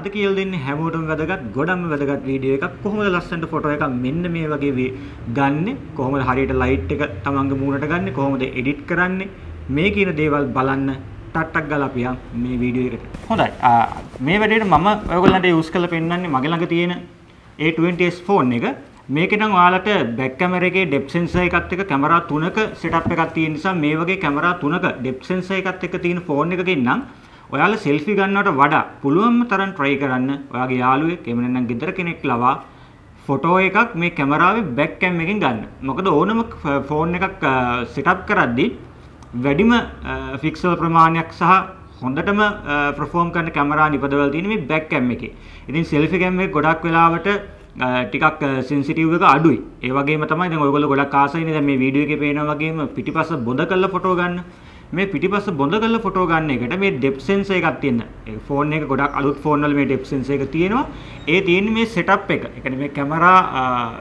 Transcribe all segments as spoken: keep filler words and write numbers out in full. අද කියලා දෙන්නේ හැමෝටම වැදගත් ගොඩක්ම වැදගත් වීඩියෝ එකක්. කොහොමද ලස්සනට ෆොටෝ එකක් මෙන්න මේ වගේ ගන්නෙ, කොහොමද හරියට ලයිට් එක තමන්ගේ මූණට ගන්නෙ, කොහොමද එඩිට් කරන්නේ, මේ කියන දේවල් බලන්න ටට්ටක් ගාලා අපි මේ වීඩියෝ එකට. හොඳයි, මේ වැඩේට මම ඔයගොල්ලන්ට යූස් කරලා පෙන්නන්නේ මගේ ළඟ තියෙන A twenty S ෆෝන් එක. මේකෙන් නම් ඔයාලට බැක් කැමරා එකේ ඩෙප්ත් සෙන්සර් එකත් එක්ක කැමරා තුනක සෙටප් එකක් තියෙන නිසා මේ වගේ කැමරා තුනක ඩෙප්ත් සෙන්සර් එකත් එක්ක තියෙන ෆෝන් එකකින් නම් ඔයාලා සෙල්ෆි ගන්නවට වඩා පුළුවන්ම තරම් try කරන්න ඔයාගේ යාළුවෙක් එහෙම නැත්නම් ගෙදර කෙනෙක් ලවා ෆොටෝ එකක් මේ කැමරාවේ බැක් කැම් එකෙන් ගන්න. මොකද ඕනම ෆෝන් එකක් සෙටප් කරද්දී වැඩිම ෆික්සල් ප්‍රමාණයක් සහ හොඳටම perform කරන කැමරා නිපදවලා තියෙන මේ බැක් කැම් එකේ. ඉතින් selfie cam එක ගොඩක් වෙලාවට ටිකක් සෙන්සිටිව් එක අඩුයි. ඒ වගේම තමයි දැන් ඔයගොල්ලෝ ගොඩක් ආසයිනේ දැන් මේ වීඩියෝ එකේ පේනවා වගේම පිටිපස්ස බොඳ කරලා ෆොටෝ ගන්න. මේ පිටිපස්ස බොඳ කරලා ෆොටෝ ගන්න එකට මේ ඩෙප්ත් සෙන්සර් එකක් තියෙන. ඒ ෆෝන් එක ගොඩක් අලුත් ෆෝන් වල මේ ඩෙප්ත් සෙන්සර් එක තියෙනවා. ඒ තියෙන්නේ මේ සෙටප් එක. ඒ කියන්නේ මේ කැමරා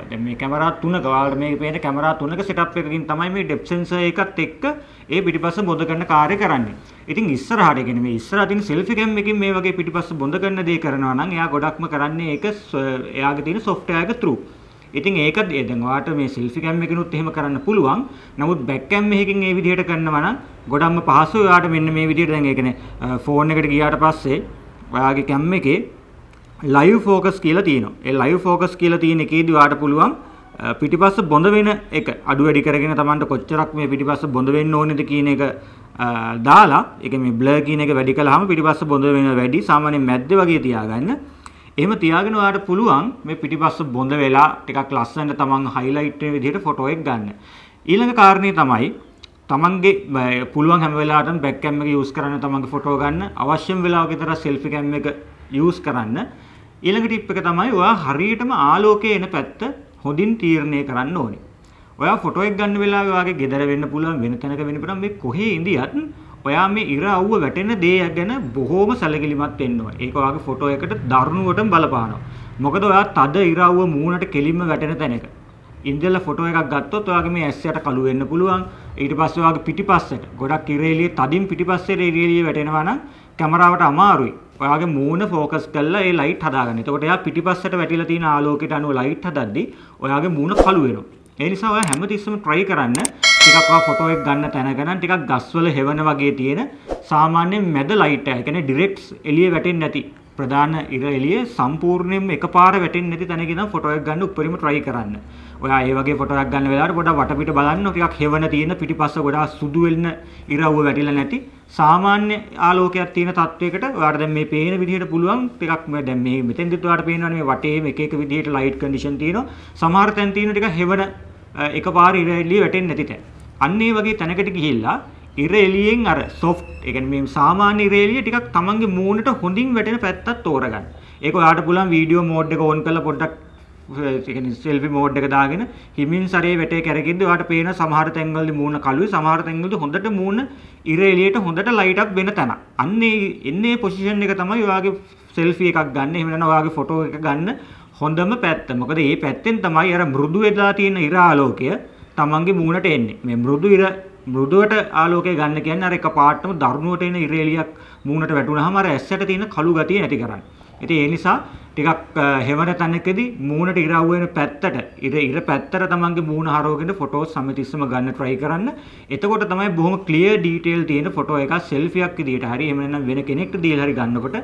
දැන් මේ කැමරා තුනක වල මේ පේන කැමරා තුනක සෙටප් එකකින් තමයි මේ ඩෙප්ත් සෙන්සර් එකත් එක්ක ඒ පිටිපස්ස බොඳ කරන කාර්යය කරන්නේ. ඉතින් ඉස්සරහට ඒ කියන්නේ මේ ඉස්සරහ තියෙන selfie cam එකකින් මේ වගේ පිටිපස්ස බොඳ කරන දේ කරනවා නම් එයා ගොඩක්ම කරන්නේ ඒක එයාගේ තියෙන software එක through. ඉතින් ඒක දැන් ඔයාට මේ selfie cam එකකිනුත් එහෙම කරන්න පුළුවන්. නමුත් back cam එකකින් මේ විදිහට කරනවා නම් ගොඩක්ම පහසුයි. ඔයාට මෙන්න මේ විදිහට දැන් ඒ කියන්නේ ෆෝන් එකට ගියාට පස්සේ ඔයාගේ cam එකේ live focus කියලා තියෙනවා. ඒ live focus කියලා තියෙන එකේදී ඔයාට පුළුවන් පිටිපස්ස බොඳ වෙන එක අඩු වැඩි කරගෙන Tamanට කොච්චරක් මේ පිටිපස්ස බොඳ වෙන්න ඕනේද කියන එක දාලා ඒක මේ blur කියන එක වැඩි කළාම පිටිපස්ස බොඳ වෙන වැඩි සාමාන්‍යයෙන් මැද්ද වගේ තියාගන්න. එහෙම තියාගෙන ඔයාට පුළුවන් මේ පිටිපස්ස බොඳ වෙලා ටිකක් ලස්සනට Taman highlight වෙන විදිහට ෆොටෝ එකක් ගන්න. ඊළඟ කාරණේ තමයි Tamanගේ පුළුවන් හැම වෙලාවටම back cam එක use කරන්න Tamanගේ ෆොටෝ ගන්න. අවශ්‍යම වෙලාවක විතර selfie cam එක use කරන්න. ඊළඟ ටිප් එක තමයි ඔයා හරියටම ආලෝකයේ එන පැත්ත හොඳින් තීරණය කරන්න ඕනේ. ඔයා ෆොටෝ එකක් ගන්න වෙලාවේ ඔයාගේ ගෙදර වෙන්න පුළුවන් වෙන තැනක වෙන්න පුළුවන් මේ කොහේ ඉඳියත් ඔයා මේ ඉර අවුව වැටෙන දේ ගැන බොහෝම සැලකිලිමත් වෙන්න ඕනේ. ඒක ඔයාගේ ෆොටෝ එකට දරුණුවටම බලපානවා. මොකද ඔයා තද ඉර අවුව මූණට කෙලින්ම වැටෙන තැනක ඉඳලා ෆොටෝ එකක් ගත්තොත් ඔයාගේ මේ ඇස් යට කළු වෙන්න පුළුවන්. ඊට පස්සේ ඔයාගේ පිටිපස්සට ගොඩක් ඉර එළියේ තදින් පිටිපස්සට ඉර එළියේ වැටෙනවා නම් කැමරාවට අමාරුයි. ඔයාගේ මූණ ෆෝකස් කරලා ඒ ලයිට් හදාගන්න. එතකොට එයා පිටිපස්සට වැටිලා තියෙන ආලෝකයට අනුව ලයිට් හදද්දී ඔයාගේ මූණ කළු වෙනවා. ඒ නිසා ඔයා හැමතිස්සම try කරන්න ටිකක් වා ෆොටෝ එක ගන්න තැනක නම් ටිකක් ගස්වල හෙවන වගේ තියෙන සාමාන්‍ය මැද ලයිට් එක. ඒ කියන්නේ ඩිරෙක්ට්ස් එළිය වැටෙන්නේ නැති ප්‍රධාන ඉර එළිය සම්පූර්ණයෙන්ම එකපාර වැටෙන්නේ නැති තැනක ඉඳන් ෆොටෝ එක ගන්න උඩරිම try කරන්න. ඔයා ඒ වගේ ෆොටෝ එකක් ගන්න වෙලාවට පොඩක් වටපිට බලන්න ටිකක් හෙවන තියෙන පිටිපස්ස ගොඩාක් සුදු වෙන ඉරව්ව වැටිලා නැති සාමාන්‍ය ආලෝකයක් තියෙන තත්වයකට ඔයාට දැන් මේ පේන විදිහට පුළුවන් ටිකක් දැන් මේ මෙතෙන්දිත් ඔයාට පේනවනේ මේ වටේම එක එක විදිහට ලයිට් කන්ඩිෂන් තියෙනවා. සමහර තැන් තියෙන ටිකක් හෙවන එකපාර ඉර එළිය වැටෙන්නේ නැති තැන. අන්න ඒ වගේ තැනකට ගිහිල්ලා ඉර එළියෙන් අර soft ඒ කියන්නේ මේ සාමාන්‍ය ඉර එළිය ටිකක් Tamange මූණට හොඳින් වැටෙන පැත්තක් තෝරගන්න. ඒක ඔයාට පුළුවන් වීඩියෝ මෝඩ් එක ඕන් කරලා පොඩ්ඩක් ඒ කියන්නේ selfie මෝඩ් එක දාගෙන හිමින් සරේ වැටේ කරගෙද්දී ඔයාට පේන සමහර තැන්වලදී මූණ කළුයි, සමහර තැන්වලදී හොඳට මූණ ඉර එළියට හොඳට light up වෙන තැන. අන්න ඒ එන්නේ position එක තමයි ඔයාගේ selfie එකක් ගන්න, එහෙම නැත්නම් ඔයාගේ photo එක ගන්න හොඳම පැත්ත. මොකද මේ පැත්තෙන් තමයි අර මෘදු වෙලා තියෙන ඉර ආලෝකය තමන්ගේ මූණට එන්නේ. මේ මෘදු ඉර මෘදුවට ආලෝකය ගන්න කියන්නේ අර එකපාරටම දරුණුවට එන ඉර එළියක් මූණට වැටුනහම අර ඇස්සට තියෙන කළු ගතිය නැති කරන්නේ. ඉතින් ඒ නිසා ටිකක් හෙවන තැනකදී මූණට ඉර අවු වෙන පැත්තට ඉර ඉර පැත්තට තමන්ගේ මූණ හරවගෙන ෆොටෝ සමතිස්සම ගන්න try කරන්න. එතකොට තමයි බොහොම clear detail තියෙන ෆොටෝ එකක් selfie එකක් විදියට හරි එහෙම නැත්නම් වෙන කෙනෙක්ට දීලා හරි ගන්නකොට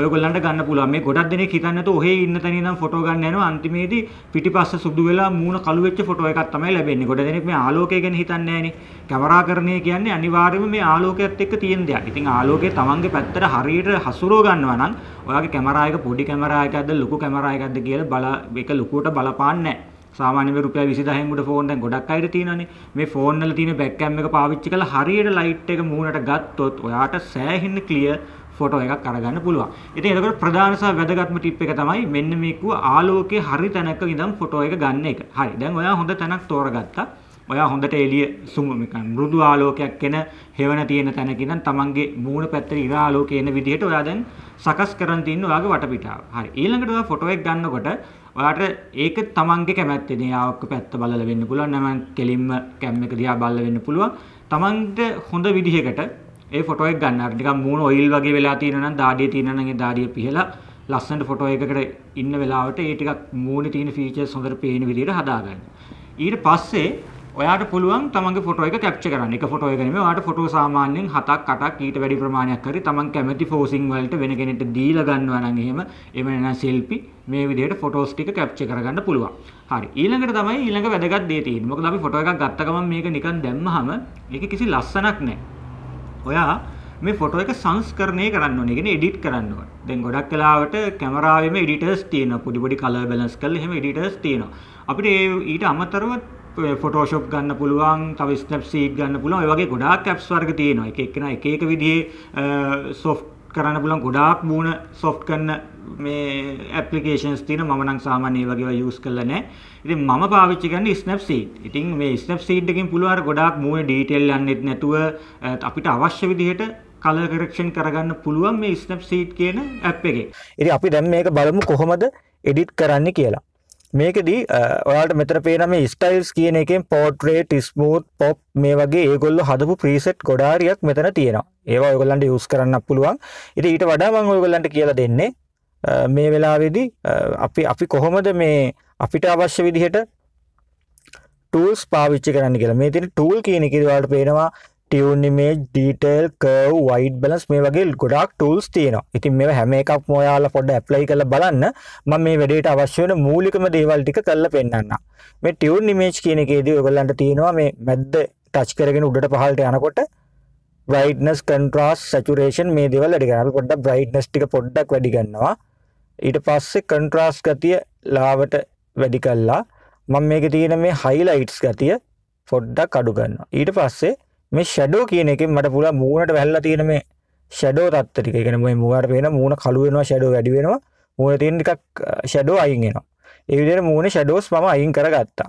ඔයගොල්ලන්ට ගන්න පුළුවන්. මේ ගොඩක් දෙනෙක් හිතන්නේ නැතෝ ඔහේ ඉන්න තැන ඉඳන් ෆොටෝ ගන්න යනවා අන්තිමේදී පිටිපස්ස සුදු වෙලා මූණ කළු වෙච්ච ෆොටෝ එකක් තමයි ලැබෙන්නේ. ගොඩ දෙනෙක් මේ ආලෝකය ගැන හිතන්නේ නැහනේ. කැමරාකරණය කියන්නේ අනිවාර්යයෙන්ම මේ ආලෝකයත් එක්ක තියෙන දෙයක්. ඉතින් ආලෝකය තමන්ගේ පැත්තට හරියට හසුරව ගන්නවා නම් ඔයාගේ කැමරා එක පොඩි කැමරා එකක්ද ලොකු කැමරා එකක්ද කියලා බල එක ලොකුවට බලපාන්නේ නැහැ. සාමාන්‍යයෙන් රුපියල් විසි දහයෙන් උඩ ෆෝන් දැන් ගොඩක් අයද තියෙනනේ. මේ ෆෝන් වල තියෙන බෑක් කැම් එක පාවිච්චි කරලා හරියට ලයිට් එක මූණට ගත්තොත් ඔයාට සෑහෙන ක්ලියර් ෆොටෝ එකක් අරගන්න පුළුවන්. ඉතින් එතකොට ප්‍රධාන සහ වැදගත්ම ටිප් එක තමයි මෙන්න මේකුව ආලෝකයේ හරි තැනක ඉඳන් ෆොටෝ එක ගන්න එක. හරි. දැන් ඔයා හොඳ තැනක් තෝරගත්තා. ඔයා හොඳට එළිය සුමු නිකන් මෘදු ආලෝකයක් එන හෙවන තියෙන තැනක ඉඳන් තමන්ගේ මූණ පැත්තේ ඉර ආලෝකය එන විදිහට ඔයා දැන් සකස් කරන් තියෙන ඔයාගේ වටපිටාව. හරි. ඊළඟට ඔයා ෆොටෝ එක ගන්නකොට ඔයාට ඒක තමන්ගේ කැමැත්තෙන් යාවක පැත්ත බලලා වෙන්න පුළුවන්. නැමන් කෙලින්ම කැම් එක දිහා බලලා වෙන්න පුළුවන්. තමන්ගේ හොඳ විදිහකට ඒ ෆොටෝ එක ගන්න. හරි. නිකන් මූණ ඔයිල් වගේ වෙලා තියෙනවා නම් දාඩිය තියෙනවා නම් ඒ දාඩිය පිහලා ලස්සනට ෆොටෝ එකකට ඉන්න වෙලාවට ඒ ටිකක් මූණේ තියෙන ෆීචර්ස් හොඳට පේන විදිහට හදාගන්න. ඊට පස්සේ ඔයාට පුළුවන් තමන්ගේ ෆොටෝ එක කැප්චර් කරන්න. එක ෆොටෝ එක නෙමෙයි ඔයාට ෆොටෝ සාමාන්‍යයෙන් හතක් අටක් ඊට වැඩි ප්‍රමාණයක් හරි තමන් කැමති ෆෝසින් වලට වෙන කෙනෙක්ට දීලා ගන්නවා නම් එහෙම එහෙම නැත්නම් selfie මේ විදිහට ෆොටෝස් ටික කැප්චර් කරගන්න පුළුවන්. හරි. ඊළඟට තමයි ඊළඟ වැදගත් දේ තියෙන්නේ. මොකද අපි ෆොටෝ එකක් ගත්ත ගමන් මේක නිකන් දැම්මහම ඒක කිසි ලස්සනක් නැහැ. ඔයා මේ ෆොටෝ එක සංස්කරණය කරන්න ඕනේ. ඒ කියන්නේ එඩිට් කරන්න ඕනේ. දැන් ගොඩක් වෙලාවට කැමරාවෙම එඩිටර්ස් තියෙනවා. පොඩි පොඩි කලර් බැලන්ස් කරලා එහෙම එඩිටර්ස් තියෙනවා. අපිට ඒ ඊට අමතරව Photoshop ගන්න පුළුවන්, තව Snapseed ගන්න පුළුවන්. ඒ වගේ ගොඩාක් apps වර්ග තියෙනවා. එක එක්කෙනා එක එක විදිහේ soft කරන්න පුළුවන් ගොඩාක් මූණ soft කරන මේ applications තියෙනවා. මම නම් සාමාන්‍ය ඒ වගේ ඒවා use කරලා නැහැ. ඉතින් මම පාවිච්චි කරන්නේ Snapseed. ඉතින් මේ Snapseed එකෙන් පුළුවන් අර ගොඩාක් මූණේ detail යන්නෙත් නැතුව අපිට අවශ්‍ය විදිහට color correction කරගන්න පුළුවන් මේ Snapseed කියන app එකේ. ඉතින් අපි දැන් මේක බලමු කොහොමද edit කරන්න කියලා. මේකෙදී ඔයාලට මෙතන පේන මේ styles කියන එකෙන් portrait, smooth, pop මේ වගේ ඒගොල්ලෝ හදපු preset ගොඩ හරියක් මෙතන තියෙනවා. ඒවා ඔයගොල්ලන්ට use කරන්නත් පුළුවන්. ඉතින් ඊට වඩා මම ඔයගොල්ලන්ට කියලා දෙන්නේ මේ වෙලාවේදී අපි අපි කොහොමද මේ අපිට අවශ්‍ය විදිහට tools පාවිච්චි කරන්න කියලා. මේ තියෙන tool කියන එකේදී ඔයාලට පේනවා tune image, detail, curve, white balance මේ වගේ ගොඩාක් tools තියෙනවා. ඉතින් මේවා හැම එකක්ම ඔයාලා පොඩ්ඩක් apply කරලා බලන්න. මම මේ වැඩේට අවශ්‍ය වෙන මූලිකම දේවල් ටික කරලා පෙන්නන්නම්. මේ tune image කියන එකේදී ඔයගොල්ලන්ට තියෙනවා මේ මැද්ද touch කරගෙන උඩට පහළට යනකොට brightness, contrast, saturation මේ දේවල් වැඩි කරනවා. අපි පොඩ්ඩක් brightness ටික පොඩ්ඩක් වැඩි ගන්නවා. ඊට පස්සේ contrast ගතිය ලාවට වැඩි කළා. මම මේකේ තියෙන මේ highlights ගතිය පොඩ්ඩක් අඩු ගන්නවා. ඊට පස්සේ මේ ෂැඩෝ කියන එකෙන් මට පුළුවන් මූණට වැහලා තියෙන මේ ෂැඩෝ තත්ත්ව ටික. ඒ කියන්නේ මේ මූණට පේන මූණ කළු වෙනවා, ෂැඩෝ වැඩි වෙනවා. මූණේ තියෙන ටිකක් ෂැඩෝ අයින් වෙනවා. ඒ විදිහට මූණේ ෂැඩෝස් මම අයින් කරගත්තා.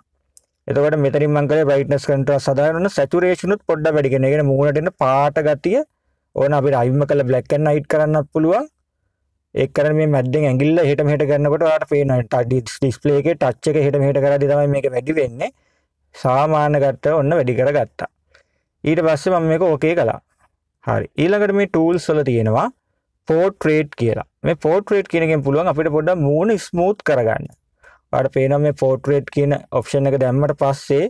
එතකොට මෙතනින් මම කරේ බ්‍රයිට්නස් කන්ට්‍රාස්ට් හදාගන්න, සැචුරේෂන් උත් පොඩ්ඩක් වැඩි කරනවා. ඒ කියන්නේ මූණට එන පාට ගතිය ඕන අපිට අයින්ම කරලා බ්ලැක් ඇන්ඩ් වයිට් කරන්නත් පුළුවන්. ඒක කරන මේ මැද්දෙන් ඇඟිල්ල එහෙට මෙහෙට කරනකොට ඔයාලට පේනවා ඩිස්ප්ලේ එකේ ටච් එක එහෙට මෙහෙට කරද්දී තමයි මේක වැඩි වෙන්නේ. සාමාන්‍ය ගත්තා ඔන්න වැඩි කරගත්තා. ඊට පස්සේ මම මේක ඕකේ කළා. හරි. ඊළඟට මේ ටූල්ස් වල තියෙනවා portrait කියලා. මේ portrait කියන එකෙන් පුළුවන් අපිට පොඩ්ඩක් මූණ ස්මූත් කරගන්න. ඔයාලට පේනවා මේ portrait කියන option එක දැම්මට පස්සේ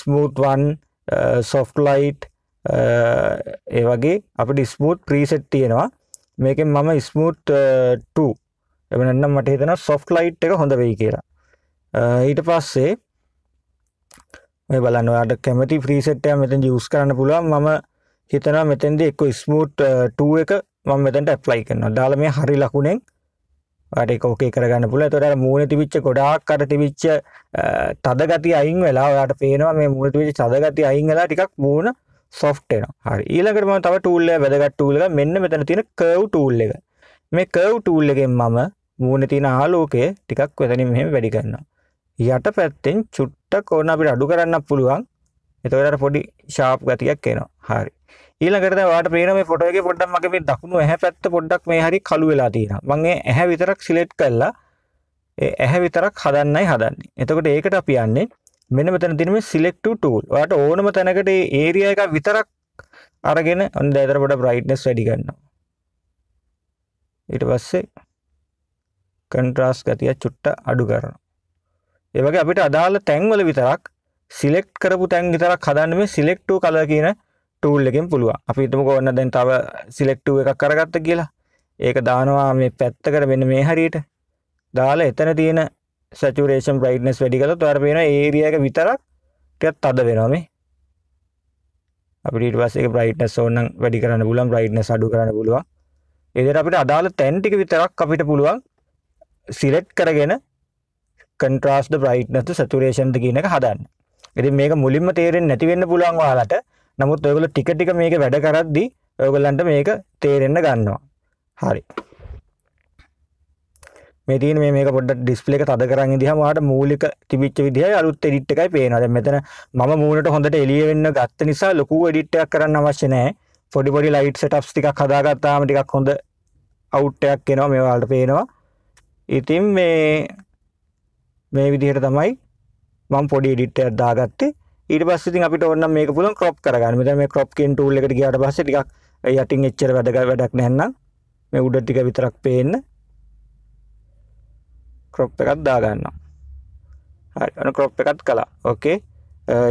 smooth one, soft light ඒ වගේ අපිට smooth preset තියෙනවා. මේකෙන් මම smooth two එහෙම නැත්නම් මට හිතෙනවා soft light එක හොඳ වෙයි කියලා. ඊට පස්සේ මේ බලන්න ඔයාලට කැමති preset එක මෙතෙන් use කරන්න පුළුවන්. මම හිතනවා මෙතෙන්දී එක්ක smooth two එක මම මෙතෙන්ට apply කරනවා. දාලා මේ හරි ලකුණෙන් ඔයාලට ඒක okay කරගන්න පුළුවන්. ඒතකොට අර මූණේ තිබිච්ච ගොඩාක් අර තිබිච්ච තද ගතිය අයින් වෙලා ඔයාලට පේනවා මේ මූණේ තිබිච්ච තද ගතිය අයින් වෙලා ටිකක් මූණ soft වෙනවා. හරි. ඊළඟට මම තව tool එක වැදගත් tool එක මෙන්න මෙතන තියෙන curve tool එක. මේ curve tool එකෙන් මම මූණේ තියෙන ආලෝකය ටිකක් මෙතනින් මෙහෙම වැඩි කරනවා. යට පැත්තෙන් චුට්ටක් ඕන අපිට අඩු කරන්න පුළුවන්. එතකොට අර පොඩි ෂාප් ගතියක් එනවා. හරි. ඊළඟට දැන් ඔයාලට පේන මේ ෆොටෝ එකේ පොඩ්ඩක් මගේ මේ දකුණු ඇහැ පැත්ත පොඩ්ඩක් මේ හරිය කළු වෙලා තියෙනවා. මම මේ ඇහැ විතරක් සිලෙක්ට් කළා. ඒ ඇහැ විතරක් හදන්නයි හදන්නේ. එතකොට ඒකට අපි යන්නේ මෙන්න මෙතන තියෙන මේ selective tool. ඔයාලට ඕනම තැනකට මේ area එක විතරක් අරගෙන ඔන්න දැන් ඒතර පොඩ්ඩක් brightness වැඩි ගන්නවා. ඊට පස්සේ contrast ගතිය චුට්ටක් අඩු කරනවා. ඒ වගේ අපිට අදාළ තැන්වල විතරක් select කරපු තැන් විතරක් හදන්න මේ select to color කියන tool එකෙන් පුළුවන්. අපි හිතමුකෝ ඔන්න දැන් තව select to එකක් කරගත්ත කියලා. ඒක දානවා මේ පැත්තකට මෙන්න මේ හරියට. දාලා එතන තියෙන saturation brightness වැඩි කළොත් ඔයාලා පේනවා ඒ area එක විතරක් ටිකක් තද වෙනවා මේ. අපිට ඊට පස්සේ ඒක brightness ඕන නම් වැඩි කරන්න පුළුවන්, brightness අඩු කරන්න පුළුවන්. ඒ විදිහට අපිට අදාළ තැන් ටික විතරක් අපිට පුළුවන් select කරගෙන contrast, brightness, saturation ද කියන එක හදන්න. ඉතින් මේක මුලින්ම තේරෙන්නේ නැති වෙන්න පුළුවන් ඔයාලට. නමුත් ඔයගොල්ලෝ ටික ටික මේක වැඩ කරද්දී ඔයගොල්ලන්ට මේක තේරෙන්න ගන්නවා. හරි. මේ තියෙන මේ මේක පොඩ්ඩක් display එක තද කරන් ඉඳිහම ඔයාලට මූලික තිබිච්ච විදිහයි අලුත් edit එකයි පේනවා. දැන් මෙතන මම මූණට හොඳට එළිය වෙන්න ගත්ත නිසා ලොකු edit එකක් කරන්න අවශ්‍ය නැහැ. පොඩි පොඩි light setups ටිකක් හදාගත්තාම ටිකක් හොඳ out එකක් එනවා මේ ඔයාලට පේනවා. ඉතින් මේ මේ විදිහට තමයි මම පොඩි edit එකක් දාගත්තේ. ඊට පස්සේ ඉතින් අපිට ඕන නම් මේක පුළුවන් crop කරගන්න. මෙතන මේ crop කියන tool එකට ගියාට පස්සේ ටිකක් යටින් එච්චර වැඩ වැඩක් නැත්නම් මේ උඩ ටික විතරක් පේන්න. ක්‍රොප් එකක් දාගන්නවා. හරි. අනේ ක්‍රොප් එකක් කළා. ඕකේ.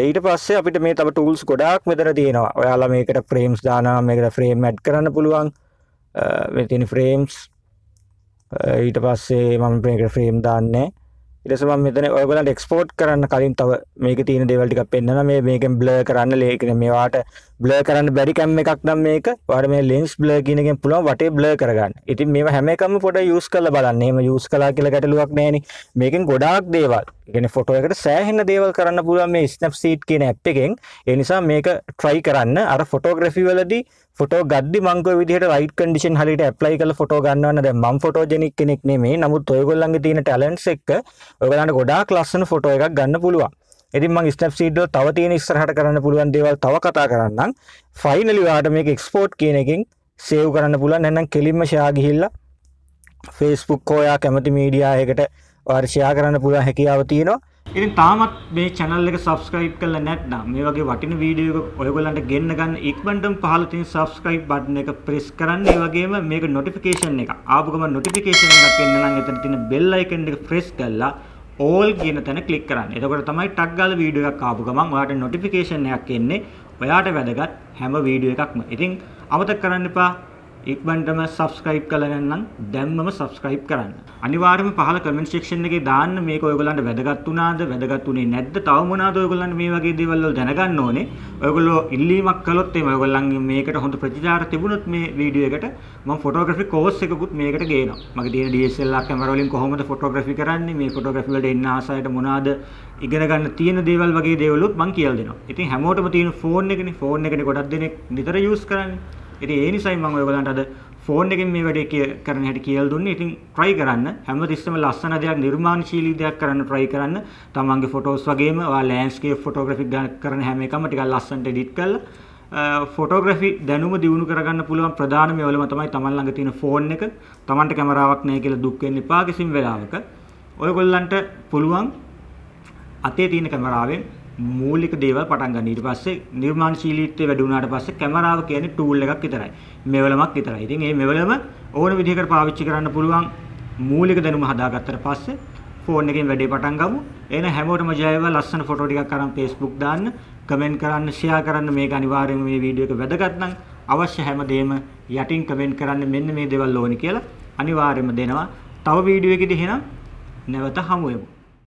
ඊට පස්සේ අපිට මේ තව ටූල්ස් ගොඩාක් මෙතන තියෙනවා. ඔයාලා මේකට ෆ්‍රේම්ස් දානවා, මේකට ෆ්‍රේම් ඇඩ් කරන්න පුළුවන්. මේ තියෙන ෆ්‍රේම්ස්. ඊට පස්සේ මම මේකට ෆ්‍රේම් දාන්නේ. ඊට පස්සේ මම මෙතන ඔයගොල්ලන්ට එක්ස්පෝට් කරන්න කලින් තව මේකේ තියෙන දේවල් ටිකක් පෙන්නනවා. මේ මේකෙන් බ්ලර් කරන්න ලේ කියන්නේ මේවාට බ්ලර් කරන්න බැරි කැම් එකක් නම් මේක. ඔයාලා මේ ලෙන්ස් බ්ලර් කියන එකෙන් පුළුවන් වටේ බ්ලර් කරගන්න. ඉතින් මේවා හැම එකම පොඩ්ඩක් යූස් කරලා බලන්න. එහෙම යූස් කළා කියලා ගැටලුවක් නැහෙනේ. මේකෙන් ගොඩාක් දේවල්. කියන්නේ ෆොටෝ එකට සෑහෙන දේවල් කරන්න පුළුවන් මේ Snapseed කියන app එකෙන්. ඒ නිසා මේක try කරන්න. අර photography වලදී ෆොටෝ ගද්දි මං කොයි විදිහට right condition හරියට apply කරලා ෆොටෝ ගන්නවා නම් දැන් මම photogenic කෙනෙක් නෙමෙයි. නමුත් ඔයගොල්ලන්ගේ තියෙන talents එක්ක ඔයගොල්ලන්ට ගොඩාක් ලස්සන ෆොටෝ එකක් ගන්න පුළුවන්. ඉතින් මං Snapseed වල තව තියෙන ඉස්සරහට කරන්න පුළුවන් දේවල් තව කතා කරන්නම්. Finally ඔයාලට මේක export කියන එකෙන් save කරන්න පුළුවන්. නැත්නම් කෙලින්ම share ගිහිල්ලා Facebook හෝ ඔයා කැමති media එකකට වර්ෂයා කරන්න පුළුවන් හැකියාව තියෙනවා. ඉතින් තාමත් මේ channel එක subscribe කරලා නැත්නම් මේ වගේ වටින වීඩියෝ එක ඔයගොල්ලන්ට ගෙන්න ගන්න ඉක්මනටම පහළ තියෙන subscribe button එක press කරන්න. ඒ වගේම මේක notification එක ආපු ගමන් notification එකක් එන්න නම් එතන තියෙන bell icon එක press කරලා all කියන තැන click කරන්න. එතකොට තමයි ටක් ගාලා වීඩියෝ එකක් ආපු ගමන් ඔයාට notification එකක් එන්නේ. ඔයාට වැදගත් හැම වීඩියෝ එකක්ම. ඉතින් අමතක කරන්න එපා. ඉක්මනටම subscribe කරලා නැත්නම් දැම්මම subscribe කරන්න. අනිවාර්යයෙන්ම පහල comment section එකේ දාන්න මේක ඔයගොල්ලන්ට වැදගත් වුණාද වැදගත් වුණේ නැද්ද තව මොනවාද ඔයගොල්ලන්ට මේ වගේ දේවල් වල දැනගන්න ඕනේ. ඔයගොල්ලෝ ඉල්ලීමක් කළොත් එimhe ඔයගොල්ලන්ගේ මේකට හොඳ ප්‍රතිචාර තිබුණොත් මේ වීඩියෝ එකට මම photography course එකකුත් මේකට ගේනවා. මගේ තියෙන D S L R camera වලින් කොහොමද photography කරන්නේ මේ photography වලට එන්න ආසයට මොනවාද ඉගෙන ගන්න තියෙන දේවල් වගේ දේවලුත් මම කියලා දෙනවා. ඉතින් හැමෝටම තියෙන phone එකනේ phone එකනේ ගොඩක් දෙනෙක් නිතර use කරන්නේ. ඉතින් ඒ නිසයි මම ඔයගලන්ට අද ෆෝන් එකෙන් මේ වැඩේ කරන්න හැටි කියලා දුන්නේ. ඉතින් try කරන්න. හැමතිස්සම ලස්සන දෙයක් නිර්මාණශීලී දෙයක් කරන්න try කරන්න. තමන්ගේ photos වගේම ඔයා landscape photography කරන හැම එකම ටිකක් ලස්සනට edit කරලා photography දැනුම දියුණු කරගන්න පුළුවන් ප්‍රධානම වෙලම තමයි තමන් ළඟ තියෙන ෆෝන් එක. තමන්ට කැමරාවක් නැහැ කියලා දුක් වෙන්න එපා කිසිම වෙලාවක. ඔයගොල්ලන්ට පුළුවන් අතේ තියෙන කැමරාවෙන් මූලික දේවල් පටන් ගන්න. ඊට පස්සේ නිර්මාණශීලීත්වය වැඩි වුණාට පස්සේ කැමරාව කියන්නේ ටූල් එකක් විතරයි. මෙවලමක් විතරයි. ඉතින් මේ මෙවලම ඕන විදිහකට පාවිච්චි කරන්න පුළුවන්. මූලික දැනුම හදාගත්තට පස්සේ ෆෝන් එකෙන් වැඩේ පටන් ගමු. එහෙනම් හැමෝටම ජයව. ලස්සන ෆොටෝ ටිකක් අරන් Facebook දාන්න, කමෙන්ට් කරන්න, ෂෙයා කරන්න. මේක අනිවාර්යයෙන්ම මේ වීඩියෝ එක වැදගත් නම් අවශ්‍ය හැමදේම යටින් කමෙන්ට් කරන්න මෙන්න මේ දේවල් ඕනි කියලා අනිවාර්යයෙන්ම දෙනවා. තව වීඩියෝ එකකදී එහෙනම් නැවත හමු වෙමු.